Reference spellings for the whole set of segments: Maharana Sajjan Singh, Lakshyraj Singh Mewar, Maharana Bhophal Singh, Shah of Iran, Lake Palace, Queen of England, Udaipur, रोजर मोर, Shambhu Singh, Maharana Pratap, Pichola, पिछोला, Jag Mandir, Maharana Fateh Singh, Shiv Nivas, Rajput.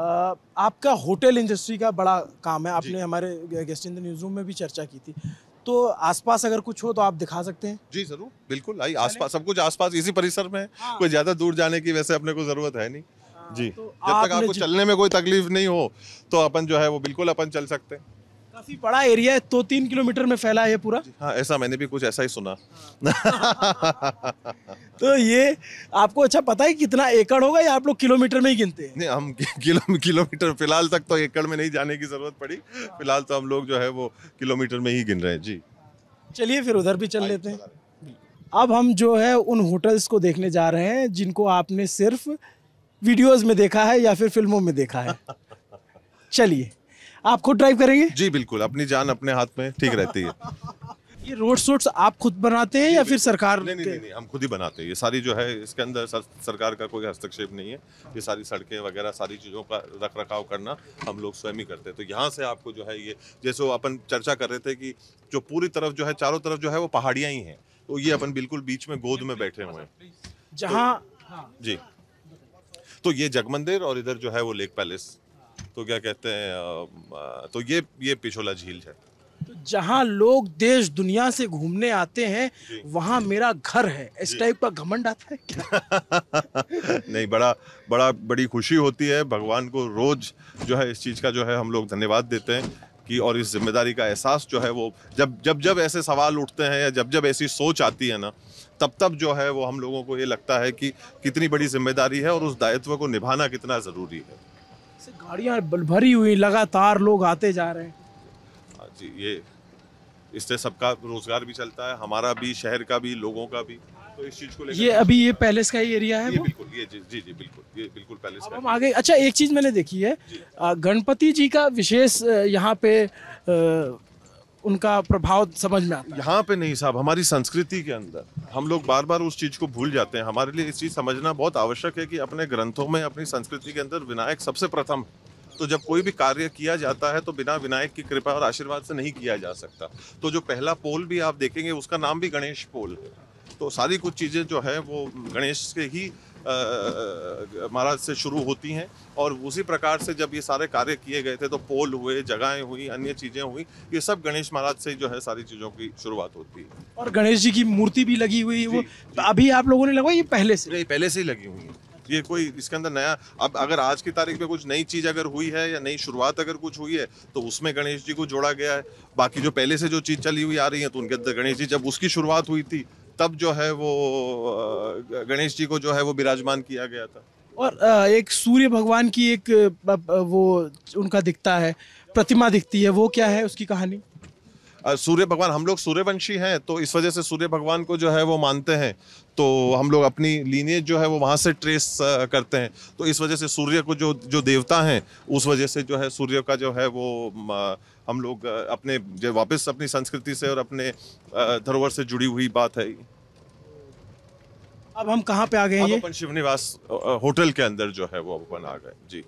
आपका hotel industry का बड़ा काम है, आपने हमारे guest in the news room में भी चर्चा की थी, तो आसपास अगर कुछ हो तो आप दिखा सकते हैं? जी जरूर, बिल्कुल। आई आसपास सब कुछ आसपास इसी परिसर में, कोई ज़्यादा दूर जाने की वैसे अपने को ज़रूरत है नहीं जी। तो जब तक आपको चलने में कोई तकलीफ नहीं हो तो अपन जो है वो बिल्कुल अपन चल सकते हैं। काफी बड़ा एरिया है, 2-3 किलोमीटर में फैला है पूरा। हाँ, ऐसा मैंने भी कुछ ऐसा ही सुना। तो ये आपको अच्छा पता है कितना एकड़ होगा या आप लोग किलोमीटर में ही गिनते हैं? नहीं, हम किलोमीटर फिलहाल तक तो एकड़ में नहीं जाने की जरूरत पड़ी, फिलहाल तो हम लोग जो है वो किलोमीटर में ही गिन रहे हैं जी। चलिए फिर उधर भी चल लेते हैं। अब हम जो है उन होटल्स को देखने जा रहे हैं जिनको आपने सिर्फ वीडियोज में देखा है या फिर फिल्मों में देखा है। चलिए, आप खुद ड्राइव करेंगे? जी बिल्कुल, अपनी जान अपने हाथ में ठीक रहती है। ये रोड्स वोड्स आप खुद बनाते हैं या फिर सरकार? नहीं नहीं नहीं, हम खुद ही बनाते हैं। ये सारी जो है इसके अंदर सरकार का कोई हस्तक्षेप नहीं है। ये सारी सड़कें वगैरह सारी चीज़ों का रख रखाव करना हम लोग स्वयं ही करते हैं। तो यहाँ से आपको जो है ये जैसे अपन चर्चा कर रहे थे कि जो पूरी तरफ जो है चारों तरफ जो है वो पहाड़ियाँ ही हैं, तो ये अपन बिल्कुल बीच में गोद में बैठे हुए हैं जहाँ जी। तो ये जग मंदिर और इधर जो है वो लेक पैलेस, तो क्या कहते हैं, तो ये पिछोला झील है। तो जहाँ लोग देश दुनिया से घूमने आते हैं वहाँ मेरा घर है, इस टाइप का घमंड आता है क्या? नहीं, बड़ी खुशी होती है। भगवान को रोज जो है इस चीज़ का जो है हम लोग धन्यवाद देते हैं कि, और इस जिम्मेदारी का एहसास जो है वो जब जब जब ऐसे सवाल उठते हैं या जब जब ऐसी सोच आती है ना, तब तब जो है वो हम लोगों को ये लगता है कि कितनी बड़ी जिम्मेदारी है और उस दायित्व को निभाना कितना ज़रूरी है। गाड़ियाँ भरी हुई लगातार, लोग आते जा रहे हैं जी। ये इससे सबका रोजगार भी चलता है, हमारा भी, शहर का भी, लोगों का भी। तो इस चीज को लेकर ये अभी ये पैलेस का ही एरिया है, ये बिल्कुल ये जी जी बिल्कुल ये बिल्कुल पैलेस का हम आगे। अच्छा, एक चीज मैंने देखी है, गणपति जी का विशेष यहाँ पे उनका प्रभाव समझ में आता है। यहाँ पे नहीं साहब, हमारी संस्कृति के अंदर हम लोग बार बार उस चीज़ को भूल जाते हैं। हमारे लिए इस चीज़ समझना बहुत आवश्यक है कि अपने ग्रंथों में, अपनी संस्कृति के अंदर विनायक सबसे प्रथम है। तो जब कोई भी कार्य किया जाता है तो बिना विनायक की कृपा और आशीर्वाद से नहीं किया जा सकता। तो जो पहला पोल भी आप देखेंगे उसका नाम भी गणेश पोल है। तो सारी कुछ चीज़ें जो है वो गणेश के ही महाराज से शुरू होती हैं और उसी प्रकार से जब ये सारे कार्य किए गए थे तो पोल हुए, जगहें हुई, अन्य चीज़ें हुई, ये सब गणेश महाराज से जो है सारी चीज़ों की शुरुआत होती है। और गणेश जी की मूर्ति भी लगी हुई है वो जी। अभी आप लोगों ने लगवाई ये पहले से? नहीं, पहले से ही लगी हुई है। ये कोई इसके अंदर नया, अब अगर आज की तारीख में कुछ नई चीज़ अगर हुई है या नई शुरुआत अगर कुछ हुई है तो उसमें गणेश जी को जोड़ा गया है। बाकी जो पहले से जो चीज़ चली हुई आ रही है तो उनके अंदर गणेश जी, जब उसकी शुरुआत हुई थी तब जो है वो गणेश जी को जो है वो विराजमान किया गया था। और एक सूर्य भगवान की एक वो उनका दिखता है, प्रतिमा दिखती है, वो क्या है उसकी कहानी? सूर्य भगवान, हम लोग सूर्यवंशी हैं तो इस वजह से सूर्य भगवान को जो है वो मानते हैं, तो हम लोग अपनी लीनियज जो है वो वहाँ से ट्रेस करते हैं। तो इस वजह से सूर्य को जो देवता हैं उस वजह से जो है सूर्य का जो है वो हम लोग अपने जो वापस अपनी संस्कृति से और अपने धरोहर से जुड़ी हुई बात है। अब हम कहाँ पे आ गए हैं? अपन शिव निवास होटल के अंदर जो है वो अपन आ गए जी।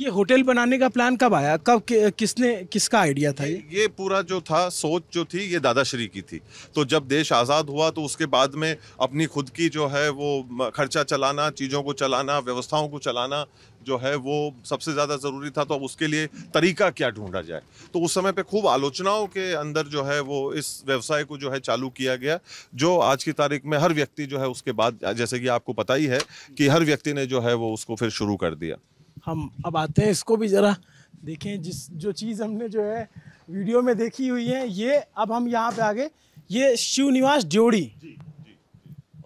ये होटल बनाने का प्लान कब आया, कब किसका आइडिया था? ये पूरा जो था सोच जो थी ये दादाश्री की थी। तो जब देश आज़ाद हुआ तो उसके बाद में अपनी खुद की जो है वो खर्चा चलाना, चीज़ों को चलाना, व्यवस्थाओं को चलाना जो है वो सबसे ज़्यादा ज़रूरी था। तो अब उसके लिए तरीका क्या ढूंढा जाए, तो उस समय पे खूब आलोचनाओं के अंदर जो है वो इस व्यवसाय को जो है चालू किया गया, जो आज की तारीख में हर व्यक्ति जो है उसके बाद, जैसे कि आपको पता ही है कि हर व्यक्ति ने जो है वो उसको फिर शुरू कर दिया। हम अब आते हैं, इसको भी ज़रा देखें, जो चीज़ हमने जो है वीडियो में देखी हुई है ये। अब हम यहाँ पे आ गए, ये शिव निवास ड्योड़ी।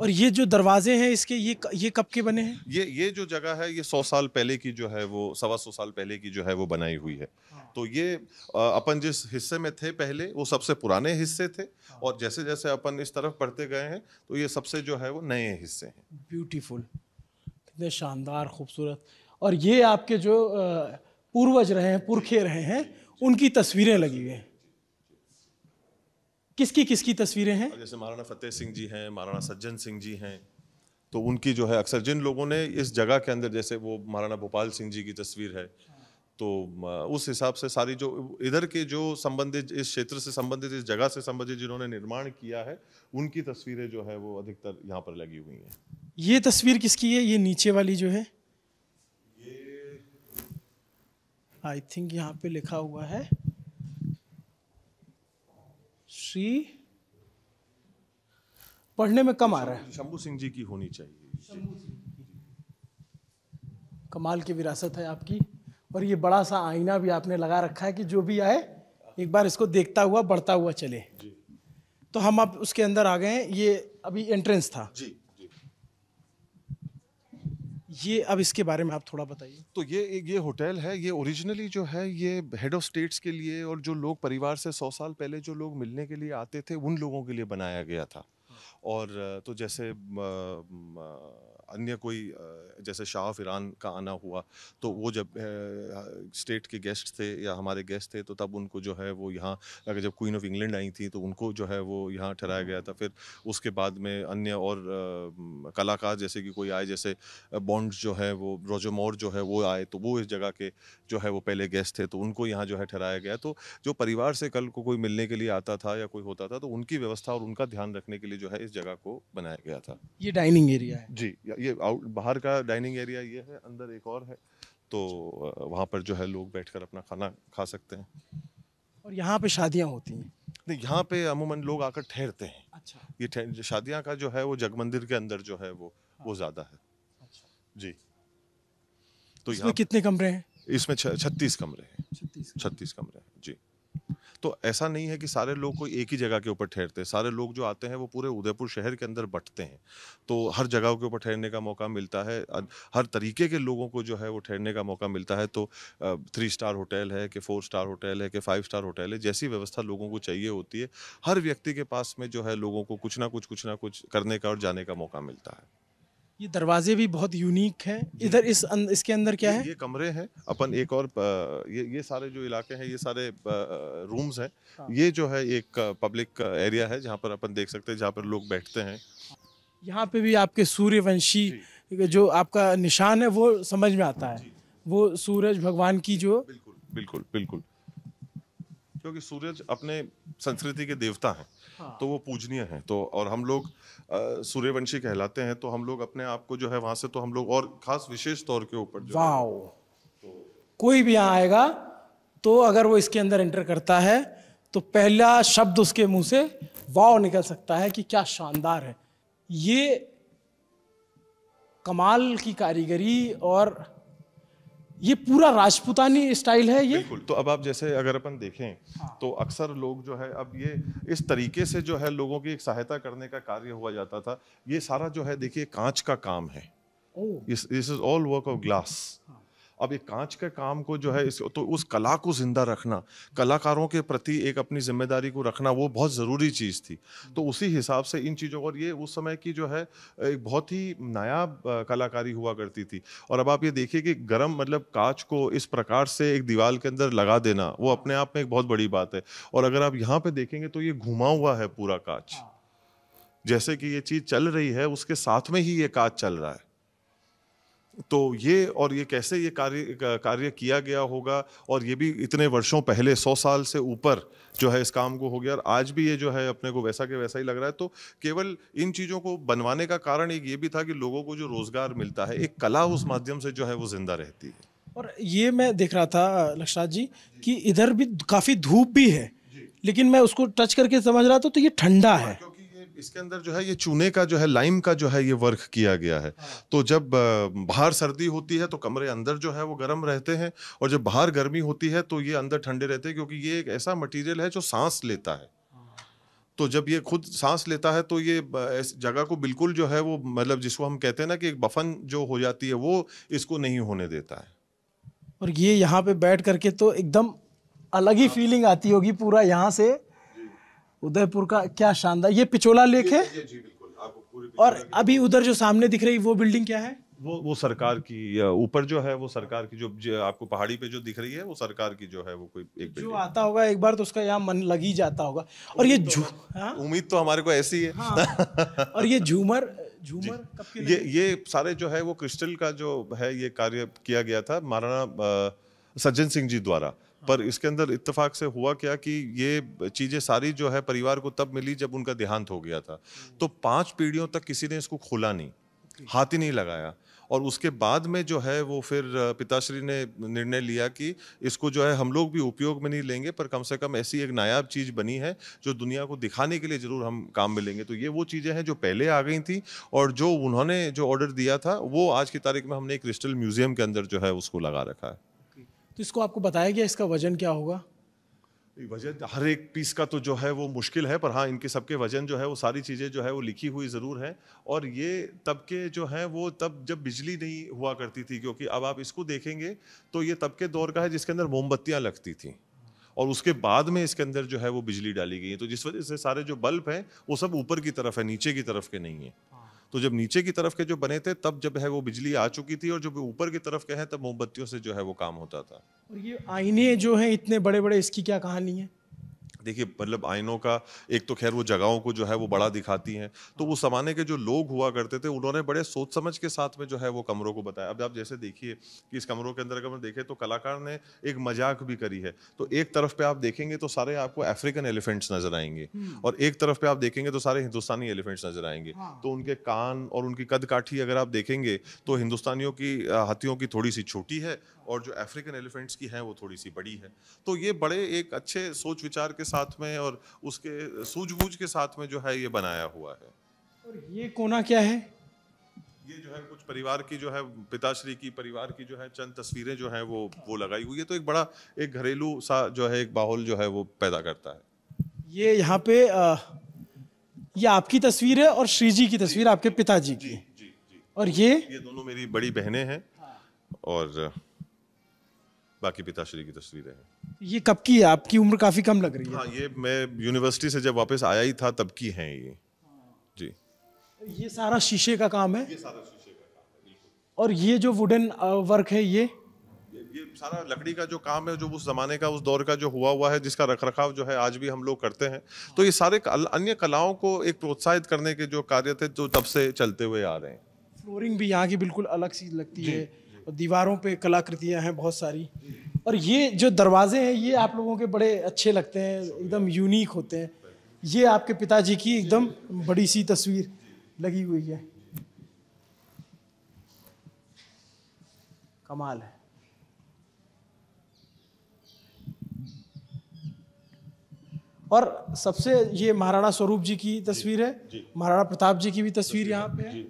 और ये जो दरवाजे हैं इसके ये कब के बने हैं? ये जो जगह है ये 100 साल पहले की जो है वो 125 साल पहले की जो है वो बनाई हुई है। तो ये अपन जिस हिस्से में थे पहले वो सबसे पुराने हिस्से थे और जैसे जैसे अपन इस तरफ बढ़ते गए हैं तो ये सबसे जो है वो नए हिस्से हैं। ब्यूटीफुल, कितने शानदार, खूबसूरत। और ये आपके जो पूर्वज रहे हैं, पुरखे रहे हैं, उनकी तस्वीरें लगी हुई हैं। किसकी तस्वीरें हैं? जैसे महाराणा फतेह सिंह जी हैं, महाराणा सज्जन सिंह जी हैं, तो उनकी जो है अक्सर जिन लोगों ने इस जगह के अंदर, जैसे वो महाराणा भोपाल सिंह जी की तस्वीर है, तो उस हिसाब से सारी जो इधर के जो संबंधित, इस क्षेत्र से संबंधित, इस जगह से संबंधित जिन्होंने निर्माण किया है उनकी तस्वीरें जो है वो अधिकतर यहाँ पर लगी हुई हैं। ये तस्वीर किसकी है? ये नीचे वाली जो है आई थिंक यहाँ पे लिखा हुआ है श्री, पढ़ने में कम आ रहा है। शंभू सिंह जी की होनी चाहिए। कमाल की विरासत है आपकी। और ये बड़ा सा आईना भी आपने लगा रखा है कि जो भी आए एक बार इसको देखता हुआ बढ़ता हुआ चले। तो हम अब उसके अंदर आ गए हैं। ये अभी एंट्रेंस था जी। ये अब इसके बारे में आप थोड़ा बताइए। तो ये होटल है, ये ओरिजिनली जो है ये हेड ऑफ स्टेट्स के लिए और जो लोग परिवार से 100 साल पहले जो लोग मिलने के लिए आते थे उन लोगों के लिए बनाया गया था। और तो जैसे अन्य कोई जैसे शाह ऑफ ईरान का आना हुआ तो वो जब स्टेट के गेस्ट थे या हमारे गेस्ट थे तो तब उनको जो है वो यहाँ, अगर जब क्वीन ऑफ इंग्लैंड आई थी तो उनको जो है वो यहाँ ठहराया गया था। फिर उसके बाद में अन्य और कलाकार जैसे कि कोई आए, जैसे बॉन्ड जो है वो रोजर मोर जो है वो आए तो वो इस जगह के जो है वो पहले गेस्ट थे तो उनको यहाँ जो है ठहराया गया। तो जो परिवार से कल को कोई मिलने के लिए आता था या कोई होता था तो उनकी व्यवस्था और उनका ध्यान रखने के लिए जो है इस जगह को बनाया गया था। ये डाइनिंग एरिया है जी, ये आउट बाहर का डाइनिंग एरिया ये है, अंदर एक और है तो वहाँ पर जो है लोग बैठकर अपना खाना खा सकते हैं। और यहाँ पे शादियाँ होती हैं? नहीं, यहाँ पे अमूमन लोग आकर ठहरते हैं। अच्छा, ये शादियाँ का जो है वो जग मंदिर के अंदर जो है वो ज़्यादा है। अच्छा जी। तो यहाँ कितने कमरे हैं? इसमें 36 कमरे हैं। 36 कमरे हैं जी। तो ऐसा नहीं है कि सारे लोग कोई एक ही जगह के ऊपर ठहरते हैं, सारे लोग जो आते हैं वो पूरे उदयपुर शहर के अंदर बंटते हैं तो हर जगह के ऊपर ठहरने का मौका मिलता है, हर तरीके के लोगों को जो है वो ठहरने का मौका मिलता है। तो 3 स्टार होटल है कि 4 स्टार होटल है कि 5 स्टार होटल है, जैसी व्यवस्था लोगों को चाहिए होती है हर व्यक्ति के पास में जो है लोगों को कुछ ना कुछ करने का और जाने का मौका मिलता है। ये दरवाजे भी बहुत यूनिक हैं। इधर इसके अंदर क्या है? ये कमरे हैं अपन एक और ये सारे जो इलाके हैं ये सारे रूम्स हैं। हाँ। ये जो है एक पब्लिक एरिया है जहाँ पर अपन देख सकते हैं, जहाँ पर लोग बैठते हैं। यहाँ पे भी आपके सूर्यवंशी जो आपका निशान है वो समझ में आता है, वो सूरज भगवान की जो बिल्कुल क्योंकि सूरज अपने संस्कृति के देवता हैं। हाँ। तो वो पूजनीय हैं तो और हम लोग सूर्यवंशी कहलाते हैं तो हम लोग अपने आप को जो है वहाँ से तो हम लोग और खास विशेष तौर के ऊपर जो तो कोई भी यहाँ आएगा तो अगर वो इसके अंदर एंटर करता है तो पहला शब्द उसके मुंह से वाव निकल सकता है कि क्या शानदार है। ये कमाल की कारीगरी और ये पूरा राजपूतानी स्टाइल है ये। बिल्कुल। तो अब आप जैसे अगर अपन देखें। हाँ। तो अक्सर लोग जो है अब ये इस तरीके से जो है लोगों की एक सहायता करने का कार्य हुआ जाता था। ये सारा जो है देखिए कांच का काम है। This is all work of glass. अब ये कांच के काम को जो है तो उस कला को जिंदा रखना, कलाकारों के प्रति एक अपनी जिम्मेदारी को रखना वो बहुत ज़रूरी चीज़ थी। तो उसी हिसाब से इन चीज़ों और ये उस समय की जो है एक बहुत ही नायाब कलाकारी हुआ करती थी। और अब आप ये देखिए कि गरम मतलब कांच को इस प्रकार से एक दीवार के अंदर लगा देना वो अपने आप में एक बहुत बड़ी बात है। और अगर आप यहाँ पर देखेंगे तो ये घुमा हुआ है पूरा कांच, जैसे कि ये चीज़ चल रही है उसके साथ में ही ये कांच चल रहा है। तो ये और ये कैसे ये कार्य किया गया होगा और ये भी इतने वर्षों पहले 100 साल से ऊपर जो है इस काम को हो गया और आज भी ये जो है अपने को वैसा के वैसा ही लग रहा है। तो केवल इन चीज़ों को बनवाने का कारण एक ये भी था कि लोगों को जो रोज़गार मिलता है, एक कला उस माध्यम से जो है वो जिंदा रहती है। और ये मैं देख रहा था लक्षराज जी कि इधर भी काफ़ी धूप भी है लेकिन मैं उसको टच करके समझ रहा था तो ये ठंडा है। इसके अंदर जो है ये चूने का जो है लाइम का जो है ये वर्क किया गया है। तो जब बाहर सर्दी होती है तो कमरे अंदर जो है वो गर्म रहते हैं और जब बाहर गर्मी होती है तो ये अंदर ठंडे रहते हैं क्योंकि ये एक ऐसा मटेरियल है जो सांस लेता है। तो जब ये खुद सांस लेता है तो ये जगह को बिल्कुल जो है वो मतलब जिसको हम कहते हैं ना कि एक बफन जो हो जाती है वो इसको नहीं होने देता है। और ये यहाँ पे बैठ करके तो एकदम अलग ही फीलिंग आती होगी पूरा यहाँ से उदयपुर का। क्या शानदार। ये पिछोला लेक है जी, बिल्कुल आपको पूरी। और अभी उधर जो सामने दिख रही वो बिल्डिंग क्या है? वो सरकार की ऊपर जो है वो सरकार की जो आपको पहाड़ी पे जो दिख रही है वो सरकार की जो है वो कोई एक जो आता होगा एक बार तो उसका यहाँ मन लग ही जाता होगा। और ये उम्मीद तो हमारे को ऐसी है। हाँ। और ये झूमर कब के? ये सारे जो है वो क्रिस्टल का जो है ये कार्य किया गया था महाराणा सज्जन सिंह जी द्वारा। पर इसके अंदर इत्तेफाक से हुआ क्या कि ये चीज़ें सारी जो है परिवार को तब मिली जब उनका देहांत हो गया था। तो 5 पीढ़ियों तक किसी ने इसको खोला नहीं, हाथ ही नहीं लगाया। और उसके बाद में जो है वो फिर पिताश्री ने निर्णय लिया कि इसको जो है हम लोग भी उपयोग में नहीं लेंगे, पर कम से कम ऐसी एक नायाब चीज़ बनी है जो दुनिया को दिखाने के लिए ज़रूर हम काम में लेंगे। तो ये वो चीज़ें हैं जो पहले आ गई थी और जो उन्होंने जो ऑर्डर दिया था वो आज की तारीख में हमने एक क्रिस्टल म्यूजियम के अंदर जो है उसको लगा रखा है। तो इसको आपको बताया गया इसका वजन क्या होगा? वजन हर एक पीस का तो जो है वो मुश्किल है, पर हाँ इनके सबके वजन जो है वो सारी चीज़ें जो है वो लिखी हुई ज़रूर हैं। और ये तब के जो है वो तब जब बिजली नहीं हुआ करती थी, क्योंकि अब आप इसको देखेंगे तो ये तब के दौर का है जिसके अंदर मोमबत्तियाँ लगती थी और उसके बाद में इसके अंदर जो है वो बिजली डाली गई है। तो जिस वजह से सारे जो बल्ब हैं वो सब ऊपर की तरफ है, नीचे की तरफ के नहीं है। तो जब नीचे की तरफ के जो बने थे तब जब है वो बिजली आ चुकी थी और जब ऊपर की तरफ के हैं तब मोमबत्तियों से जो है वो काम होता था। और ये आईने जो हैं इतने बड़े बड़े, इसकी क्या कहानी है? देखिए मतलब आइनों का एक तो खैर वो जगहों को जो है वो बड़ा दिखाती हैं, तो उस ज़माने के जो लोग हुआ करते थे उन्होंने बड़े सोच समझ के साथ में जो है वो कमरों को बताया। अब आप जैसे देखिए कि इस कमरों के अंदर अगर हम देखें तो कलाकार ने एक मजाक भी करी है। तो एक तरफ पे आप देखेंगे तो सारे आपको अफ्रीकन एलिफेंट्स नजर आएंगे और एक तरफ पे आप देखेंगे तो सारे हिंदुस्तानी एलिफेंट्स नजर आएंगे। तो उनके कान और उनकी कद काठी अगर आप देखेंगे तो हिंदुस्तानियों की हाथियों की थोड़ी सी छोटी है और जो अफ्रीकन एलिफेंट्स की हैं वो थोड़ी सी बड़ी है। तो ये बड़े एक अच्छे सोच विचार के साथ में और उसके सूझबूझ के साथ में जो है ये बनाया हुआ है। और ये कोना क्या है? ये जो है कुछ परिवार की जो है पिताश्री की परिवार की जो है चंद तस्वीरें जो हैं वो लगाई हुई है। तो एक बड़ा एक घरेलू सा जो है एक माहौल जो है वो पैदा करता है। ये यहाँ पे ये आपकी तस्वीर है और श्री जी की तस्वीर आपके पिताजी की। जी, जी, जी। और ये दोनों मेरी बड़ी बहनें हैं और बाकी पिताश्री की तस्वीरें हैं। ये कब की है? आपकी उम्र काफी कम लग रही है। हाँ, ये मैं यूनिवर्सिटी से जब वापस आया ही था तब की हैं ये। जी, ये सारा शीशे का काम है। ये सारा शीशे का काम है। और ये जो वुडन वर्क है ये सारा लकड़ी का जो काम है जो उस जमाने का उस दौर का जो हुआ है जिसका रखरखाव जो है आज भी हम लोग करते हैं। तो ये सारे अन्य कलाओं को एक प्रोत्साहित करने के जो कार्य थे जो तब से चलते हुए आ रहे हैं। फ्लोरिंग भी यहाँ की बिल्कुल अलग सी लगती है और दीवारों पे कलाकृतियाँ हैं बहुत सारी। और ये जो दरवाजे हैं ये आप लोगों के बड़े अच्छे लगते हैं, एकदम यूनिक होते हैं। ये आपके पिताजी की एकदम बड़ी सी तस्वीर लगी हुई है। कमाल है। और सबसे ये महाराणा स्वरूप जी की तस्वीर है, महाराणा प्रताप जी की भी तस्वीर यहाँ पे है।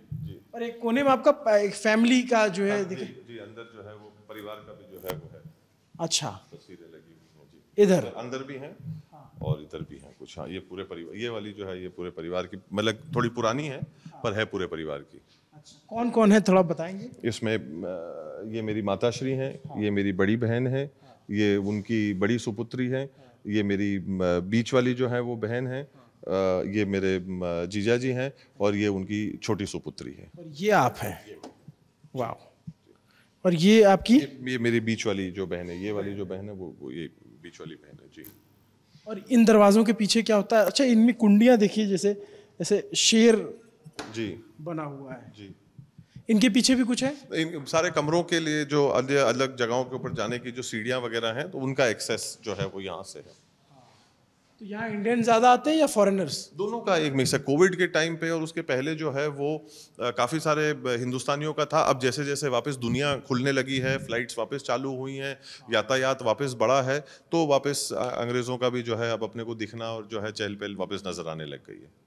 और एक कोने में आपका एक फैमिली का जो है दिखे अंदर जो है वो परिवार का भी जो है वो है। अच्छा, तस्वीरें लगी हुई हैं जी, इधर अंदर भी हैं और इधर भी हैं कुछ। हाँ, ये पूरे परिवार, ये वाली जो है ये पूरे परिवार की, मतलब थोड़ी पुरानी है पर है पूरे परिवार की। अच्छा, कौन कौन है थोड़ा बताएंगे? इसमें ये मेरी माताश्री हैं, ये मेरी बड़ी बहन है, ये उनकी बड़ी सुपुत्री है, ये मेरी बीच वाली जो है वो बहन है, ये मेरे जीजा जी हैं और ये उनकी छोटी सुपुत्री है। और ये आप हैं। वाह। और ये आपकी ये मेरी बीच वाली जो बहन है, ये वाली जो बहन है वो ये बीच वाली बहन है जी। और इन दरवाजों के पीछे क्या होता है? अच्छा, इनमें कुंडियां देखिए जैसे जैसे शेर जी बना हुआ है जी। इनके पीछे भी कुछ है? इन सारे कमरों के लिए जो अलग अलग जगहों के ऊपर जाने की जो सीढ़ियां वगैरह हैं तो उनका एक्सेस जो है वो यहाँ से है। तो यहाँ इंडियन ज़्यादा आते हैं या फॉरेनर्स? दोनों का एक मिक्स है। कोविड के टाइम पे और उसके पहले जो है वो काफ़ी सारे हिंदुस्तानियों का था। अब जैसे जैसे वापस दुनिया खुलने लगी है, फ़्लाइट्स वापस चालू हुई हैं, यातायात वापस बढ़ा है, तो वापस अंग्रेज़ों का भी जो है अब अपने को दिखना और जो है चहल पहल वापस नज़र आने लग गई है।